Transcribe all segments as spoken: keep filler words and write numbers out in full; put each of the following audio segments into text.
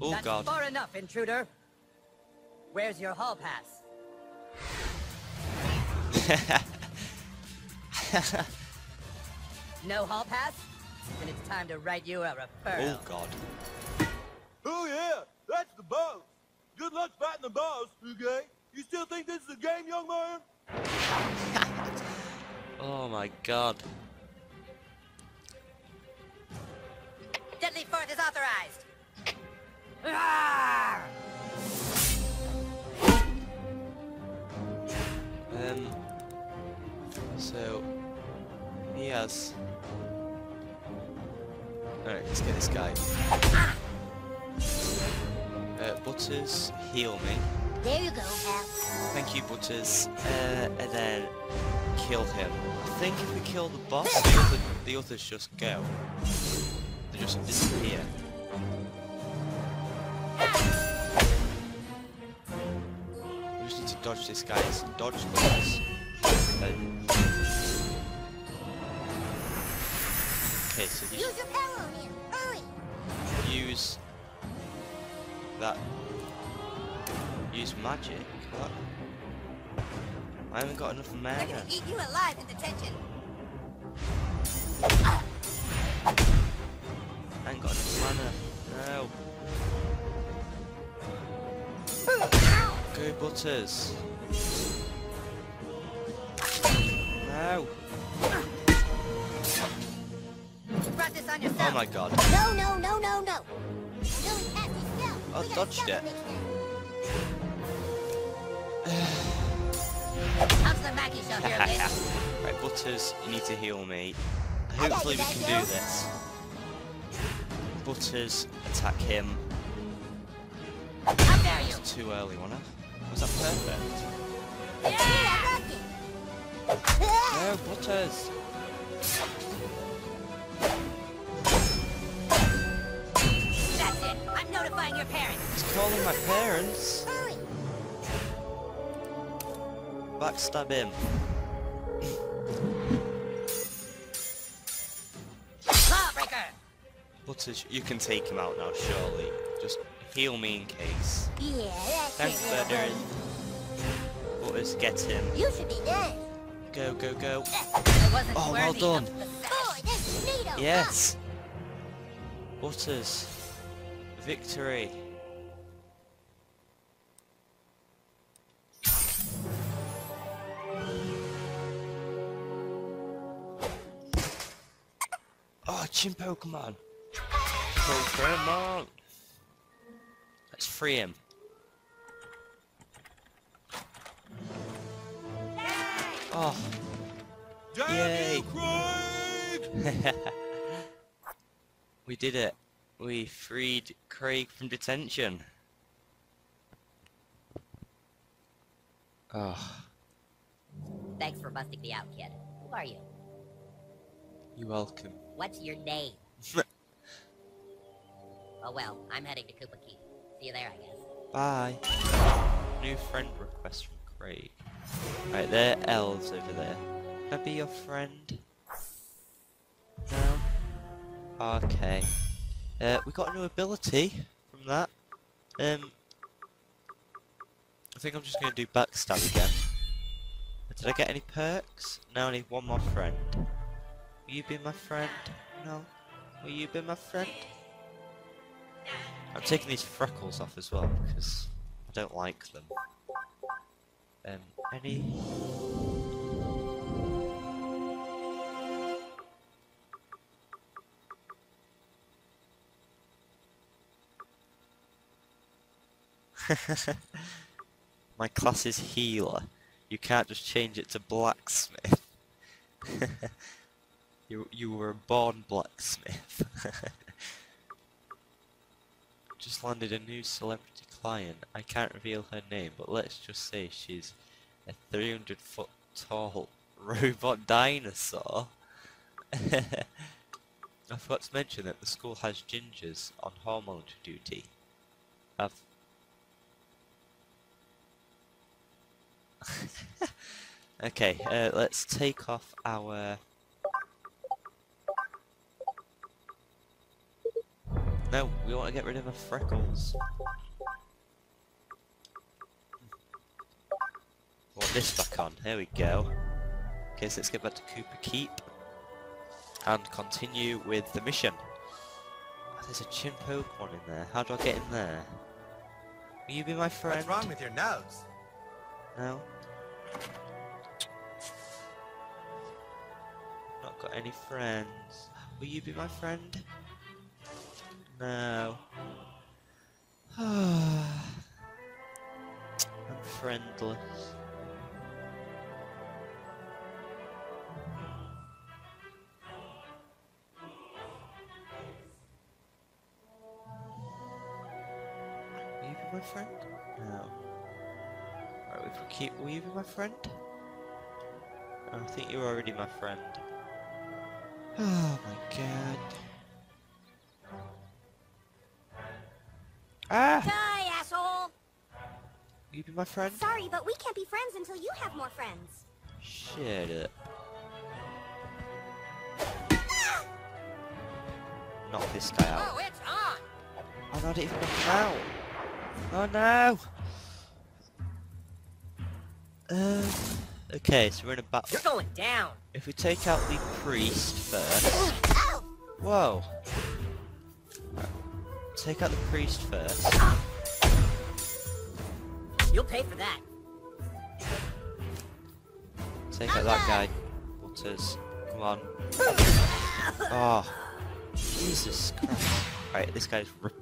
Oh, That's God. Far enough, intruder. Where's your hall pass? No hall pass? Then it's time to write you a referral. Oh, God. Oh, yeah. That's the boss. Good luck fighting the boss, okay? You still think this is a game, young man? Oh, my God. Deadly Fourth is authorized. Um, so, he has... Alright, let's get this guy. Uh, Butters, heal me. There you go, Hal. Thank you, Butters. Uh, and then kill him. I think if we kill the boss, the, other, the others just go. They just disappear. We just need to dodge this guy's dodge buttons. Okay, so you use your power on him. Hurry. Use that. Use magic. What? I haven't got enough mana. I'm gonna eat you alive in detention. I ain't got enough mana. No. Go, Butters. No. You brought this on yourself. Oh my God. No, no, no, no, no. I dodged it. Right, Butters, you need to heal me. Hopefully we can do this. Butters, attack him. That's too early, wasn't it? Was that perfect? No, Butters! That's it! I'm notifying your parents! He's calling my parents! Backstab him. Lawbreaker! Butters, you can take him out now, surely. Just... heal me in case. Yeah, that's Thanks, Butters. Butters, get him. You should be dead. Go, go, go. Oh, well done. Oh, NATO, yes. Huh? Butters. Victory. Oh, Chimpokomon. Pokemon. Let's free him. Oh. Yay! We did it. We freed Craig from detention. Oh. Thanks for busting me out, kid. Who are you? You're welcome. What's your name? Oh well, I'm heading to Cooper Keep. See you there, I guess. Bye. New friend request from Craig. Right, there are elves over there. Can I be your friend? No? Okay. Uh, we got a new ability from that. Um, I think I'm just going to do backstab again. Did I get any perks? No, I need one more friend. Will you be my friend? No? Will you be my friend? I'm taking these freckles off as well because I don't like them. Um, any? My class is healer. You can't just change it to blacksmith. you you were a born blacksmith. Just landed a new celebrity client. I can't reveal her name, but let's just say she's a three hundred foot tall robot dinosaur. I forgot to mention that the school has gingers on hormone duty. I've... okay, uh, let's take off our... No, we want to get rid of her freckles. I want this back on, here we go. Okay, so let's get back to Cooper Keep and continue with the mission. Oh, there's a Chimpokomon in there. How do I get in there? Will you be my friend? What's wrong with your nose? No. Not got any friends. Will you be my friend? No. I'm friendless. Will you be my friend? No. Right, we can keep. Will you be my friend? I think you're already my friend. Oh my god. Ah! Die, asshole! Will you be my friend? Sorry, but we can't be friends until you have more friends. Shut up. Ah! Knock this guy out. Oh, it's on! I'm not even knocked out! Oh no! Um, okay, so we're in a battle. You're going down! If we take out the priest first... Oh! Whoa! Take out the priest first. You'll pay for that. Take out that guy, Walters. Come on. Oh, Jesus Christ! Right, this guy's rep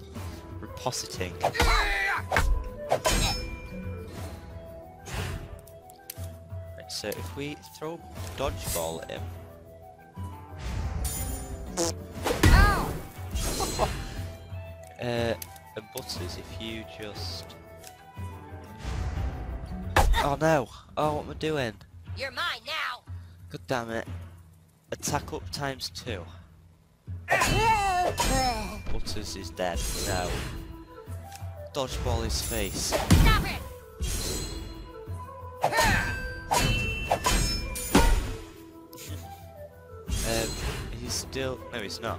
repositing. Right, so if we throw a dodgeball at him. Uh, and Butters, if you just... Oh no! Oh, what am I doing? You're mine now! God damn it. Attack up times two. Butters is dead. No. Dodgeball his face. Stop it! um, he's still... No, he's not.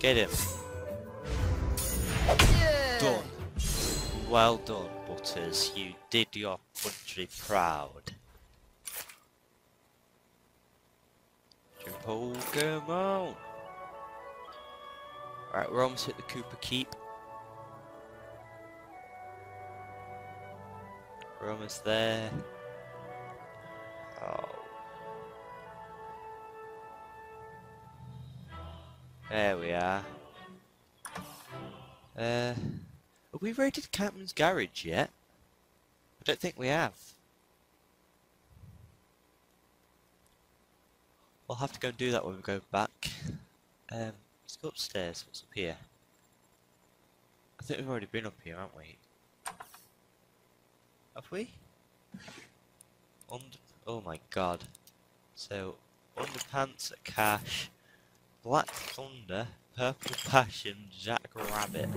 Get him. Done. Well done, Butters. You did your country proud. Chimpokomon! Right, we're almost at the Cooper Keep. We're almost there. Oh. There we are. Uh, have we raided Campman's garage yet? I don't think we have. We'll have to go and do that when we go back. Um, let's go upstairs. What's up here? I think we've already been up here, haven't we? Have we? Und oh my god. So, underpants at cash, Black Thunder, Purple Passion, Jack Rabbit.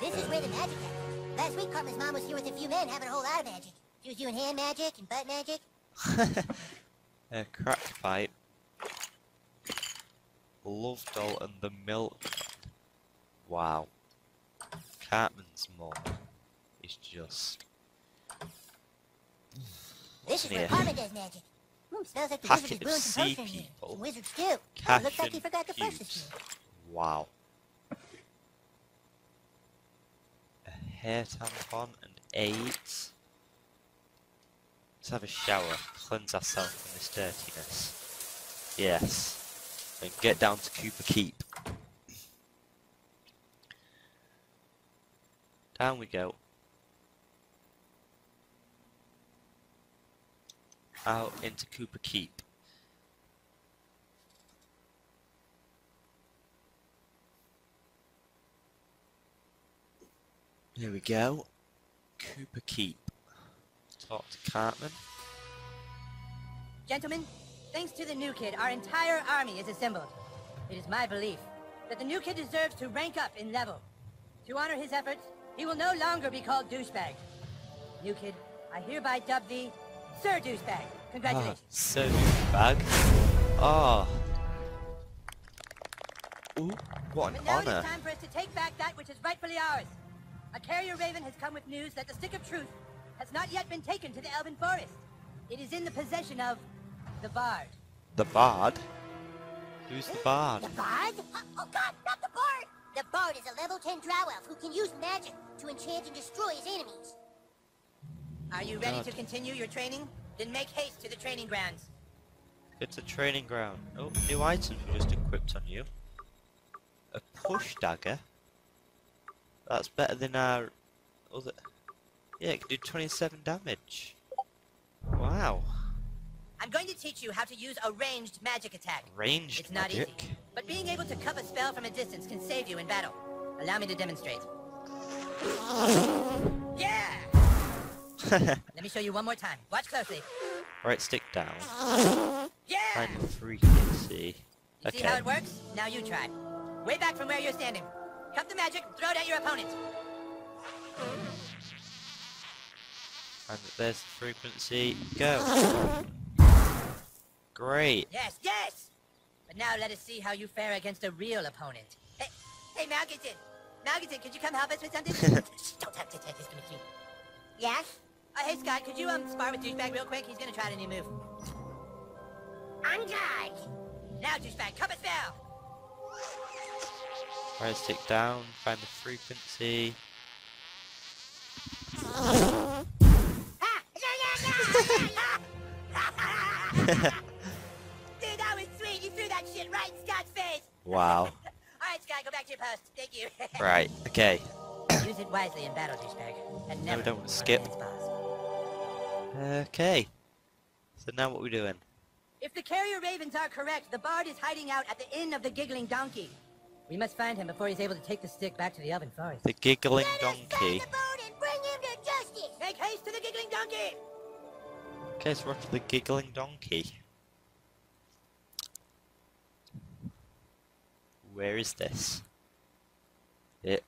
This is where the magic happened. Last week, Cartman's mom was here with a few men having a whole lot of magic. She was doing hand magic and butt magic. A crack pipe. Love doll and the milk. Wow. Cartman's mom is just... This is where Cartman does magic. Ooh, smells like the packet of sea people. Some wizards do. Oh, looks like he forgot the purses. Wow. A hair tampon and eight. Let's have a shower. Cleanse ourselves from this dirtiness. Yes. And get down to Cooper Keep. Down we go. Out into Cooper Keep. There we go. Cooper Keep. Talk to Cartman. Gentlemen, thanks to the new kid, our entire army is assembled. It is my belief that the new kid deserves to rank up in level. To honor his efforts, he will no longer be called douchebag. New kid, I hereby dub thee Sir Douchebag. Congratulations. Oh, Sir Douchebag. Oh. Ooh, What an honor. But now it is time for us to take back that which is rightfully ours. A carrier raven has come with news that the Stick of Truth has not yet been taken to the Elven Forest. It is in the possession of the Bard. The Bard? Who's the Bard? The Bard? Uh, oh god, not the Bard! The Bard is a level ten Drow Elf who can use magic to enchant and destroy his enemies. Are you ready god. to continue your training? Then make haste to the training grounds. It's a training ground. Oh, new items were just equipped on you. A push dagger? That's better than our other... Yeah, it can do twenty-seven damage. Wow. I'm going to teach you how to use a ranged magic attack. Ranged it's magic? It's not easy, but being able to cup a spell from a distance can save you in battle. Allow me to demonstrate. Yeah! Let me show you one more time. Watch closely. Alright, stick down. Yeah! Find the frequency. You okay. see how it works? Now you try. Way back from where you're standing. Cup the magic, throw it at your opponent. And there's the frequency. Go. Great. Yes, yes! But now let us see how you fare against a real opponent. Hey, hey, Malgutson. Malgutson, could you come help us with something? Don't have to take this to me, too. Yes? Uh, hey, Scott, could you, um, spar with Douchebag real quick? He's gonna try a new move. I'm God! Now, Douchebag, cup a spell! Alright, stick down, find the frequency. Dude, that was sweet. You threw that shit right in Scott's face. Wow. Alright, Scott, go back to your post. Thank you. Right, okay. Use it wisely in battle, douchebag. And never no, don't skip. Okay. So now what are we doing? If the carrier ravens are correct, the Bard is hiding out at the inn of the giggling donkey. We must find him before he's able to take the stick back to the Elven Forest. The giggling Let donkey. Us find the boat and bring him to justice. Make haste to the giggling donkey. Okay, so we're up to the giggling donkey. Where is this? It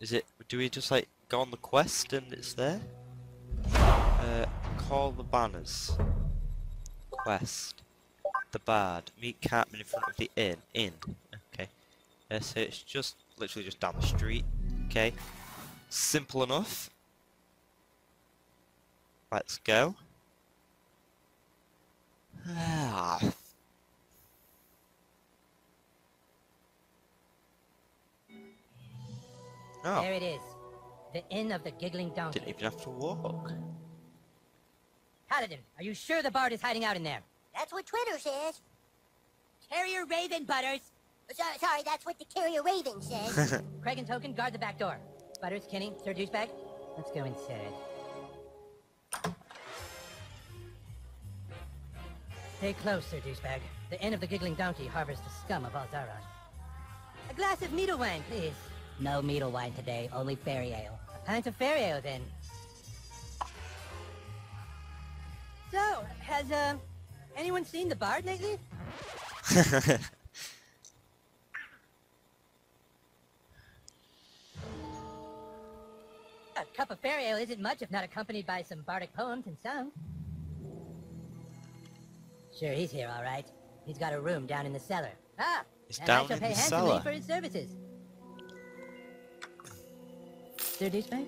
is it? Do we just like go on the quest and it's there? Uh, call the banners. Quest. The Bard. Meet Catman in front of the inn. Inn. Okay. Uh, so it's just literally just down the street. Okay. Simple enough. Let's go. Ah. Oh. There it is. The inn of the giggling donkey. Didn't even have to walk. Paladin, are you sure the Bard is hiding out in there? That's what Twitter says. Carrier Raven, Butters. So, sorry, that's what the Carrier Raven says. Craig and Token, guard the back door. Butters, Kenny, Sir Douchebag, let's go inside. Stay close, Sir Douchebag. The inn of the giggling donkey harbors the scum of Alzaron. A glass of meadle wine, please. No meadle wine today, only fairy ale. A pint of fairy ale, then. So, has, uh, anyone seen the Bard lately? A cup of fairy ale isn't much if not accompanied by some bardic poems and songs. Sure, he's here, all right. He's got a room down in the cellar. Ah, he's and down I shall pay handsomely for his services. Sir Douchebag?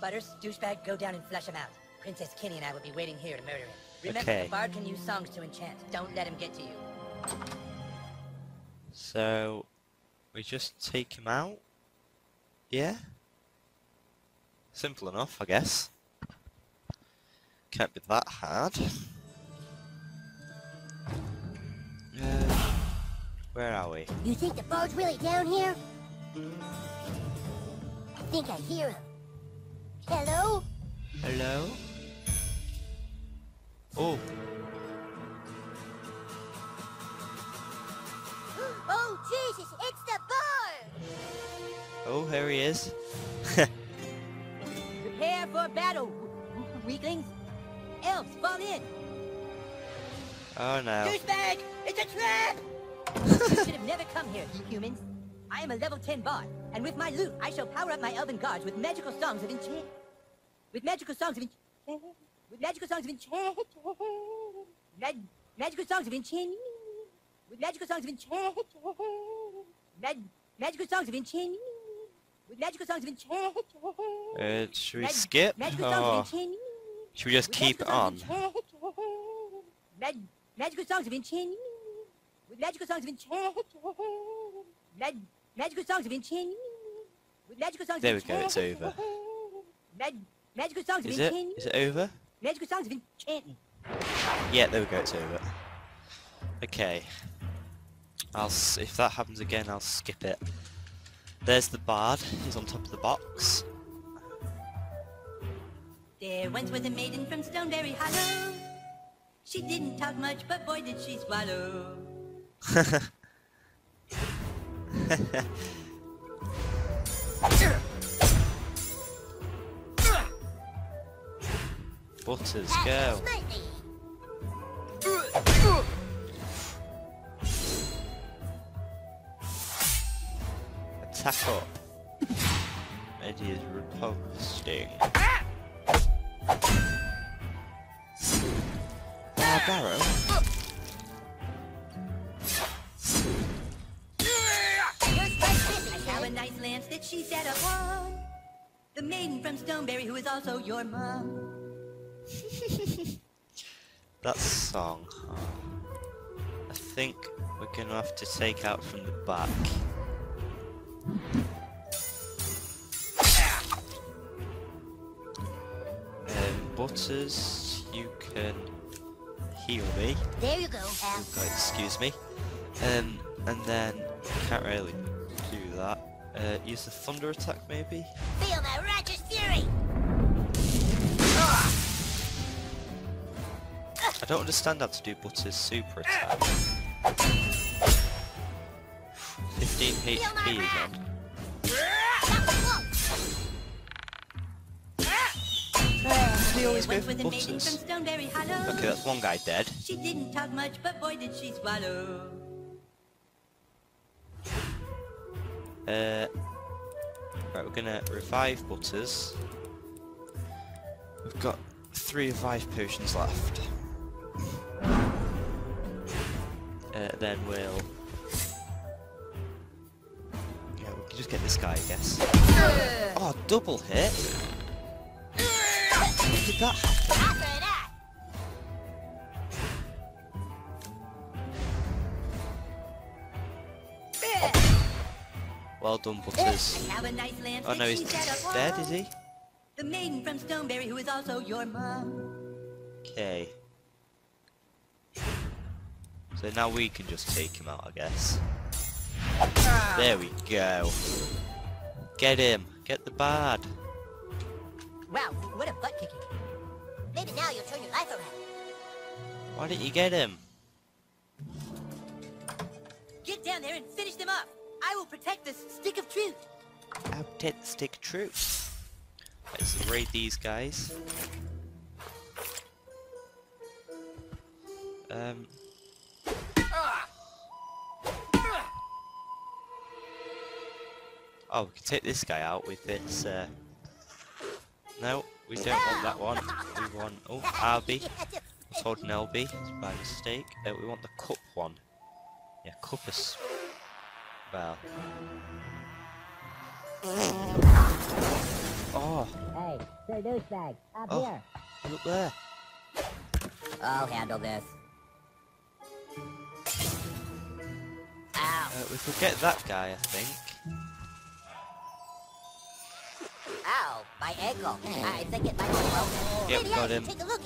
Butters, Douchebag, go down and flush him out. Princess Kenny and I will be waiting here to murder him. Remember, okay. the Bard can use songs to enchant. Don't let him get to you. So, we just take him out? Yeah? Simple enough, I guess. Can't be that hard. Uh, where are we? You think the Bard's really down here? I think I hear him. Hello? Hello? Oh. Oh, Jesus, it's the Bard! Oh, here he is. Prepare for battle, weaklings. Elves, fall in! Oh no. Douchebag! It's a trap! You should have never come here, you humans. I am a level ten bard, and with my loot, I shall power up my elven guards with magical songs of enchant. With magical songs of enchant. With magical songs of enchant. Mag magical songs of enchant. With magical songs of enchant. Mag magical songs of enchantment. Magical songs of enchantment. Uh, should we Mag skip? Magical songs of enchantment. Should we just keep on? Mag magical songs of enchantment. Magical songs of enchantment. Mag magical songs of enchantment. Magical songs. There we go. It's over. Mag magical songs of enchantment. Is it? Is it over? Magical songs of enchantment. Yeah, there we go. It's over. Okay. I'll s if that happens again, I'll skip it. There's the bard. He's on top of the box. There once was a maiden from Stoneberry Hollow. She didn't talk much, but boy did she swallow. Butters, go. Attack up. Eddie is repulsing. Ah! Uh, Barrow. I saw a nice lance that she set up on. The maiden from Stoneberry who is also your mom. That song. Oh. I think we're gonna have to take out from the back. Um, Butters, you can heal me. There you go. Oh, God, excuse me. Um, and then can't really do that. Uh, use the thunder attack, maybe. Feel my righteous fury. I don't understand how to do Butters' super attack. fifteen H P again. He always goes for Butters. Okay, that's one guy dead. She didn't talk much, but boy did she swallow. Uh, right, we're gonna revive Butters. We've got three revive potions left. Uh, then we'll... Yeah, we can just get this guy, I guess. Oh, double hit? How did that happen? Well done, Butters. Oh no, he's dead, is he? The maiden from Stoneberry who is also your mom. Okay. So now we can just take him out, I guess. There we go. Get him. Get the bard. Wow, what a butt kicking. Maybe now you'll turn your life around. Why didn't you get him? Get down there and finish them up. I will protect this stick of truth. I'll protect the stick of truth. Let's raid these guys. Um... Oh, we can take this guy out with this, uh... No, we don't want that one. We want... Oh, R B. I was holding L B by mistake. Uh, we want the cup one. Yeah, cup is... Well... Oh! Hey, play those bags. Up oh, here. Look there. I'll handle this. Ow. Uh, we could get that guy, I think. Ow, my ankle. I think it might be broken. Yep, got him. Take a look